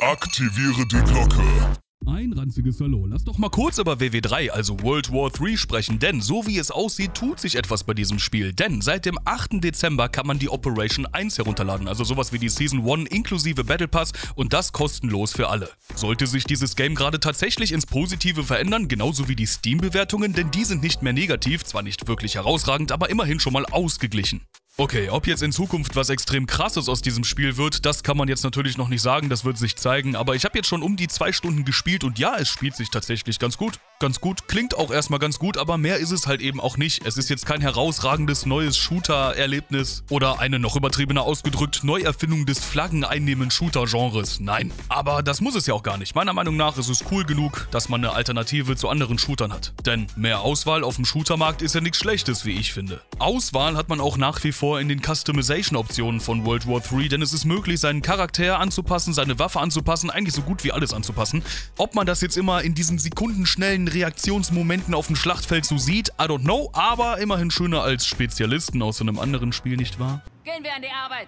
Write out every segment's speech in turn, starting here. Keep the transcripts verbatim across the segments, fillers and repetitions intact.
Aktiviere die Glocke. Ein ranziges Hallo. Lass doch mal kurz über W W drei, also World War drei, sprechen, denn so wie es aussieht, tut sich etwas bei diesem Spiel. Denn seit dem achten Dezember kann man die Operation eins herunterladen, also sowas wie die Season eins inklusive Battle Pass, und das kostenlos für alle. Sollte sich dieses Game gerade tatsächlich ins Positive verändern, genauso wie die Steam-Bewertungen, denn die sind nicht mehr negativ, zwar nicht wirklich herausragend, aber immerhin schon mal ausgeglichen. Okay, ob jetzt in Zukunft was extrem Krasses aus diesem Spiel wird, das kann man jetzt natürlich noch nicht sagen, das wird sich zeigen, aber ich habe jetzt schon um die zwei Stunden gespielt und ja, es spielt sich tatsächlich ganz gut. Ganz gut, klingt auch erstmal ganz gut, aber mehr ist es halt eben auch nicht. Es ist jetzt kein herausragendes neues Shooter-Erlebnis oder eine noch übertriebener ausgedrückt Neuerfindung des Flaggen-Einnehmen-Shooter-Genres. Nein, aber das muss es ja auch gar nicht. Meiner Meinung nach ist es cool genug, dass man eine Alternative zu anderen Shootern hat. Denn mehr Auswahl auf dem Shootermarkt ist ja nichts Schlechtes, wie ich finde. Auswahl hat man auch nach wie vor in den Customization-Optionen von World War drei, denn es ist möglich, seinen Charakter anzupassen, seine Waffe anzupassen, eigentlich so gut wie alles anzupassen. Ob man das jetzt immer in diesen sekundenschnellen Reaktionsmomenten auf dem Schlachtfeld so sieht, I don't know, aber immerhin schöner als Spezialisten aus einem anderen Spiel, nicht wahr? Gehen wir an die Arbeit!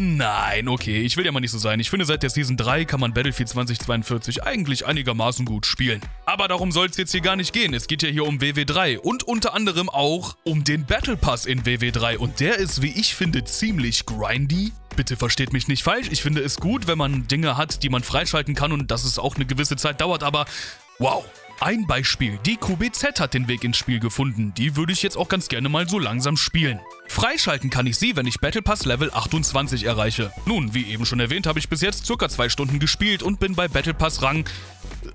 Nein, okay, ich will ja mal nicht so sein. Ich finde, seit der Season drei kann man Battlefield zwanzig zweiundvierzig eigentlich einigermaßen gut spielen. Aber darum soll es jetzt hier gar nicht gehen. Es geht ja hier um W W drei und unter anderem auch um den Battle Pass in W W drei. Und der ist, wie ich finde, ziemlich grindy. Bitte versteht mich nicht falsch. Ich finde es gut, wenn man Dinge hat, die man freischalten kann und dass es auch eine gewisse Zeit dauert, aber wow. Ein Beispiel, die Q B Z hat den Weg ins Spiel gefunden, die würde ich jetzt auch ganz gerne mal so langsam spielen. Freischalten kann ich sie, wenn ich Battle Pass Level achtundzwanzig erreiche. Nun, wie eben schon erwähnt, habe ich bis jetzt circa zwei Stunden gespielt und bin bei Battle Pass Rang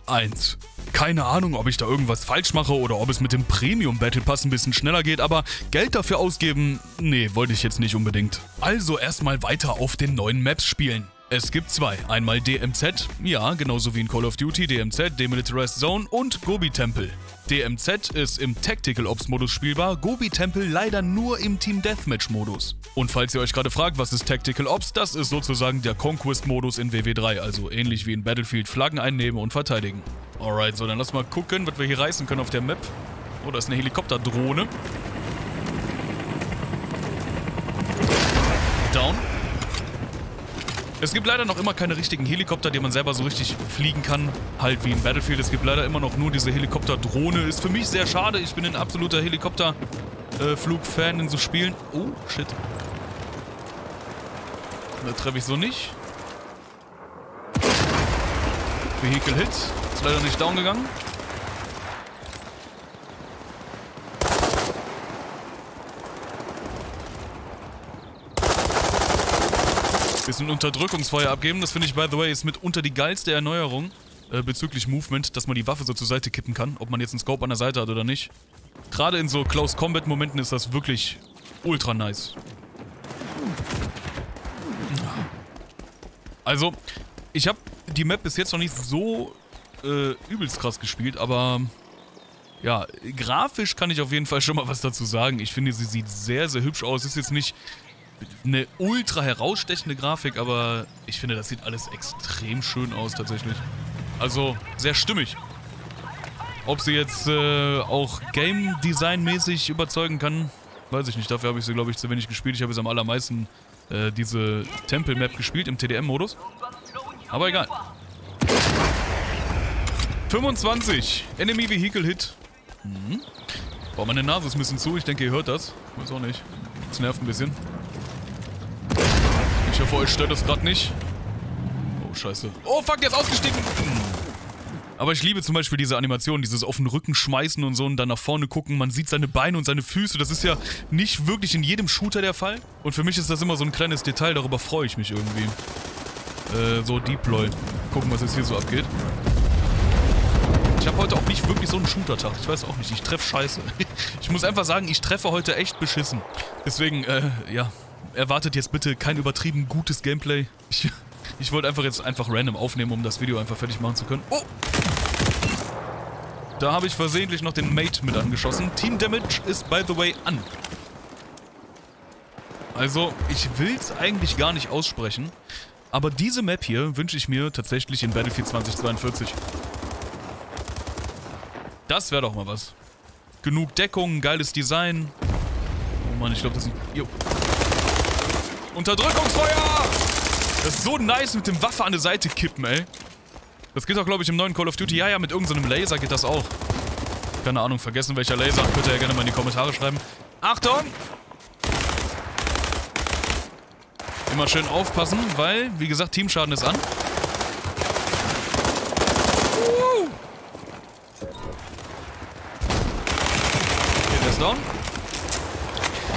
eins. Keine Ahnung, ob ich da irgendwas falsch mache oder ob es mit dem Premium Battle Pass ein bisschen schneller geht, aber Geld dafür ausgeben, nee, wollte ich jetzt nicht unbedingt. Also erstmal weiter auf den neuen Maps spielen. Es gibt zwei, einmal D M Z, ja, genauso wie in Call of Duty, D M Z, Demilitarized Zone und Gobi Temple. D M Z ist im Tactical Ops Modus spielbar, Gobi Temple leider nur im Team Deathmatch Modus. Und falls ihr euch gerade fragt, was ist Tactical Ops, das ist sozusagen der Conquest Modus in W W drei, also ähnlich wie in Battlefield, Flaggen einnehmen und verteidigen. Alright, so dann lass mal gucken, was wir hier reißen können auf der Map. Oh, da ist eine Helikopterdrohne. Down. Es gibt leider noch immer keine richtigen Helikopter, die man selber so richtig fliegen kann. Halt wie in Battlefield. Es gibt leider immer noch nur diese Helikopterdrohne. Ist für mich sehr schade. Ich bin ein absoluter Helikopterflug-Fan in so Spielen. Oh, shit. Da treffe ich so nicht. Vehicle Hit. Ist leider nicht down gegangen. Bisschen Unterdrückungsfeuer abgeben, das finde ich, by the way, ist mitunter die geilste Erneuerung äh, bezüglich Movement, dass man die Waffe so zur Seite kippen kann, ob man jetzt einen Scope an der Seite hat oder nicht. Gerade in so Close-Combat-Momenten ist das wirklich ultra nice. Also, ich habe die Map bis jetzt noch nicht so äh, übelst krass gespielt, aber ja, grafisch kann ich auf jeden Fall schon mal was dazu sagen. Ich finde, sie sieht sehr, sehr hübsch aus. Ist jetzt nicht eine ultra herausstechende Grafik, aber ich finde, das sieht alles extrem schön aus tatsächlich. Also sehr stimmig. Ob sie jetzt äh, auch Game Design-mäßig überzeugen kann, weiß ich nicht. Dafür habe ich sie, glaube ich, zu wenig gespielt. Ich habe jetzt am allermeisten äh, diese Tempel-Map gespielt im T D M-Modus. Aber egal. fünfundzwanzig. Enemy Vehicle Hit. Hm. Boah, meine Nase ist ein bisschen zu. Ich denke, ihr hört das. Weiß auch nicht. Das nervt ein bisschen. Ich hoffe, euch stört das gerade nicht. Oh, scheiße. Oh, fuck, der ist ausgestiegen. Aber ich liebe zum Beispiel diese Animation, dieses auf den Rücken schmeißen und so und dann nach vorne gucken. Man sieht seine Beine und seine Füße. Das ist ja nicht wirklich in jedem Shooter der Fall. Und für mich ist das immer so ein kleines Detail. Darüber freue ich mich irgendwie. Äh, so Deploy. Gucken, was jetzt hier so abgeht. Ich habe heute auch nicht wirklich so einen Shooter-Tag. Ich weiß auch nicht. Ich treffe scheiße. Ich muss einfach sagen, ich treffe heute echt beschissen. Deswegen, äh, ja... Erwartet jetzt bitte kein übertrieben gutes Gameplay. Ich, ich wollte einfach jetzt einfach random aufnehmen, um das Video einfach fertig machen zu können. Oh! Da habe ich versehentlich noch den Mate mit angeschossen. Team Damage ist, by the way, an. Also, ich will es eigentlich gar nicht aussprechen, aber diese Map hier wünsche ich mir tatsächlich in Battlefield zwanzig zweiundvierzig. Das wäre doch mal was. Genug Deckung, geiles Design. Oh Mann, ich glaube, das ist ein... Jo. Unterdrückungsfeuer! Das ist so nice mit dem Waffe an der Seite kippen, ey. Das geht auch, glaube ich, im neuen Call of Duty. Ja, ja, mit irgendeinem Laser geht das auch. Keine Ahnung, vergessen welcher Laser. Könnt ihr ja gerne mal in die Kommentare schreiben. Achtung! Immer schön aufpassen, weil, wie gesagt, Teamschaden ist an. Uh! Okay, der ist down.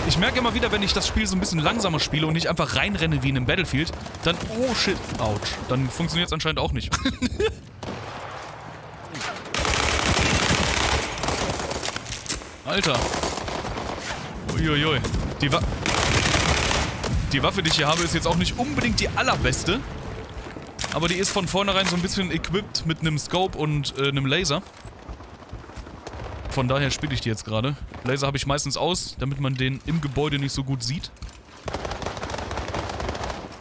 Ich merke immer wieder, wenn ich das Spiel so ein bisschen langsamer spiele und nicht einfach reinrenne wie in einem Battlefield, dann... Oh, shit. Autsch. Dann funktioniert es anscheinend auch nicht. Alter. Uiuiui. Die, Wa die Waffe, die ich hier habe, ist jetzt auch nicht unbedingt die allerbeste. Aber die ist von vornherein so ein bisschen equipped mit einem Scope und äh, einem Laser. Von daher spiele ich die jetzt gerade. Laser habe ich meistens aus, damit man den im Gebäude nicht so gut sieht.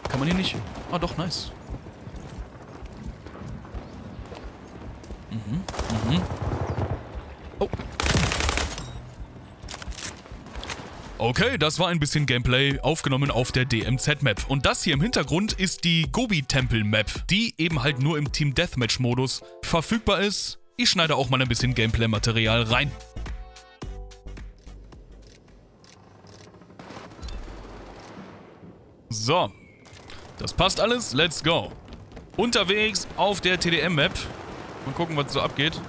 Kann man hier nicht... Ah, doch, nice. Mhm, mhm. Oh. Okay, das war ein bisschen Gameplay, aufgenommen auf der D M Z-Map. Und das hier im Hintergrund ist die Gobi Temple-Map, die eben halt nur im Team Deathmatch-Modus verfügbar ist. Ich schneide auch mal ein bisschen Gameplay-Material rein. So, das passt alles, let's go. Unterwegs auf der T D M-Map. Mal gucken, was so abgeht.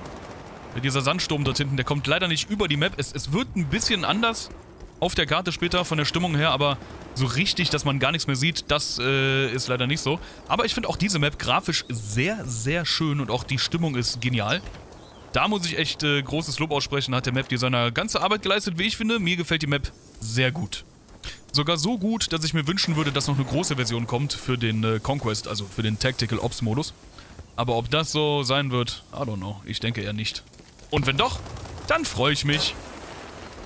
Dieser Sandsturm dort hinten, der kommt leider nicht über die Map. Es, es wird ein bisschen anders auf der Karte später von der Stimmung her, aber so richtig, dass man gar nichts mehr sieht, das äh, ist leider nicht so. Aber ich finde auch diese Map grafisch sehr, sehr schön und auch die Stimmung ist genial. Da muss ich echt äh, großes Lob aussprechen, hat der Map-Designer ganze Arbeit geleistet, wie ich finde. Mir gefällt die Map sehr gut. Sogar so gut, dass ich mir wünschen würde, dass noch eine große Version kommt für den äh, Conquest, also für den Tactical Ops Modus. Aber ob das so sein wird, I don't know. Ich denke eher nicht. Und wenn doch, dann freue ich mich.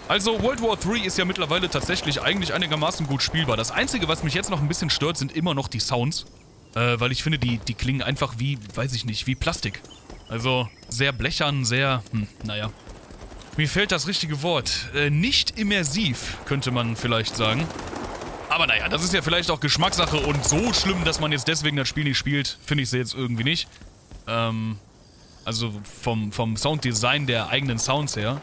Also World War drei ist ja mittlerweile tatsächlich eigentlich einigermaßen gut spielbar. Das Einzige, was mich jetzt noch ein bisschen stört, sind immer noch die Sounds. Äh, weil ich finde, die, die klingen einfach wie, weiß ich nicht, wie Plastik. Also sehr blechern, sehr, hm, naja. Mir fehlt das richtige Wort. Äh, nicht immersiv, könnte man vielleicht sagen. Aber naja, das ist ja vielleicht auch Geschmackssache und so schlimm, dass man jetzt deswegen das Spiel nicht spielt, finde ich sie jetzt irgendwie nicht. Ähm, also vom, vom Sounddesign der eigenen Sounds her.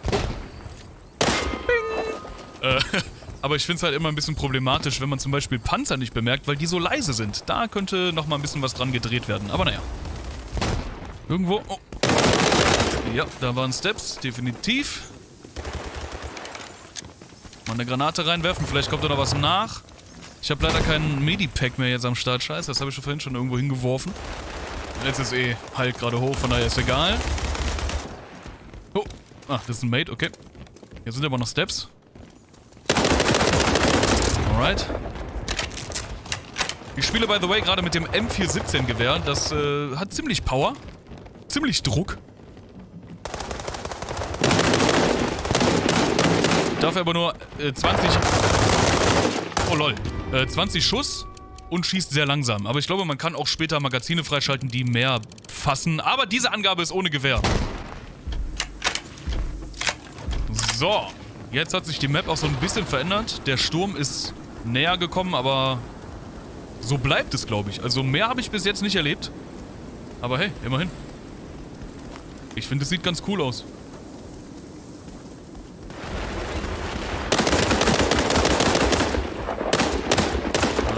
Aber ich finde es halt immer ein bisschen problematisch, wenn man zum Beispiel Panzer nicht bemerkt, weil die so leise sind. Da könnte noch mal ein bisschen was dran gedreht werden, aber naja. Irgendwo... Oh. Ja, da waren Steps, definitiv. Mal eine Granate reinwerfen, vielleicht kommt da noch was nach. Ich habe leider keinen Medipack mehr jetzt am Start, scheiße, das habe ich schon vorhin schon irgendwo hingeworfen. Jetzt ist eh halt gerade hoch, von daher ist egal. Oh, ah, das ist ein Mate, okay. Jetzt sind aber noch Steps. Alright. Ich spiele, by the way, gerade mit dem M vier siebzehn-Gewehr. Das äh, hat ziemlich Power. Ziemlich Druck. Dafür aber nur äh, zwanzig... Oh lol. Äh, zwanzig Schuss und schießt sehr langsam. Aber ich glaube, man kann auch später Magazine freischalten, die mehr fassen. Aber diese Angabe ist ohne Gewehr. So. Jetzt hat sich die Map auch so ein bisschen verändert. Der Sturm ist... näher gekommen, aber so bleibt es, glaube ich. Also mehr habe ich bis jetzt nicht erlebt. Aber hey, immerhin. Ich finde, es sieht ganz cool aus.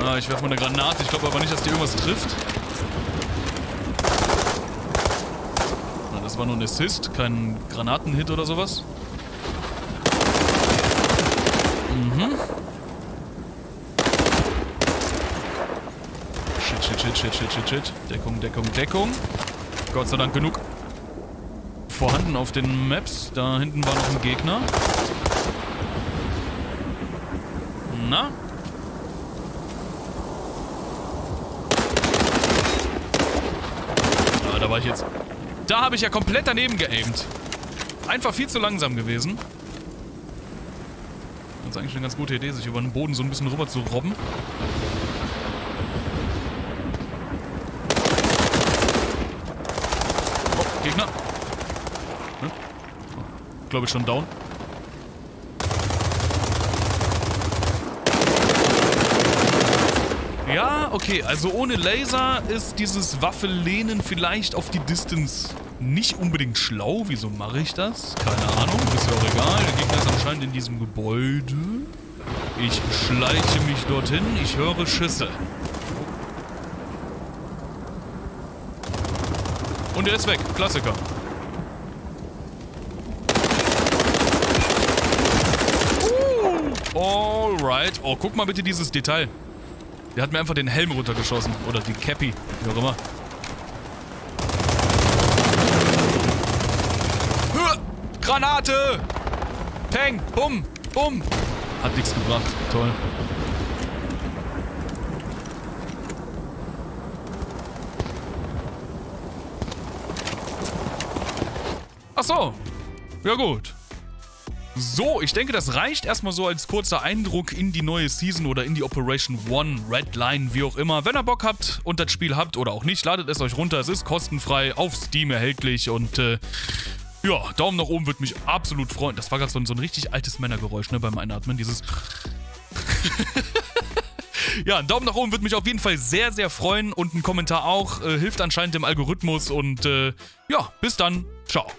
Ah, ich werfe mal eine Granate. Ich glaube aber nicht, dass die irgendwas trifft. Na, das war nur ein Assist, kein Granatenhit oder sowas. Mhm. Shit, shit, shit, shit, shit. Deckung, Deckung, Deckung. Gott sei Dank genug vorhanden auf den Maps. Da hinten war noch ein Gegner. Na? Ah, da war ich jetzt... Da habe ich ja komplett daneben geaimt. Einfach viel zu langsam gewesen. Das ist eigentlich eine ganz gute Idee, sich über den Boden so ein bisschen rüber zu robben. Gegner. Ne? Oh, glaube ich schon down. Ja, okay, also ohne Laser ist dieses Waffenlehnen vielleicht auf die Distance nicht unbedingt schlau. Wieso mache ich das? Keine Ahnung, ist ja auch egal. Der Gegner ist anscheinend in diesem Gebäude. Ich schleiche mich dorthin, ich höre Schüsse. Und er ist weg, Klassiker. Alright. Oh, guck mal bitte dieses Detail. Der hat mir einfach den Helm runtergeschossen. Oder die Cappy, wie auch immer. Hör! Granate! Peng! Bumm! Bumm! Hat nichts gebracht. Toll. Ach so. Ja gut. So, ich denke, das reicht erstmal so als kurzer Eindruck in die neue Season oder in die Operation One Red Line, wie auch immer. Wenn ihr Bock habt und das Spiel habt oder auch nicht, ladet es euch runter. Es ist kostenfrei, auf Steam erhältlich und äh, ja, Daumen nach oben würde mich absolut freuen. Das war gerade so, so ein richtig altes Männergeräusch, ne, beim Einatmen, dieses... Ja, einen Daumen nach oben würde mich auf jeden Fall sehr, sehr freuen und ein Kommentar auch. Äh, hilft anscheinend dem Algorithmus und äh, ja, bis dann, ciao.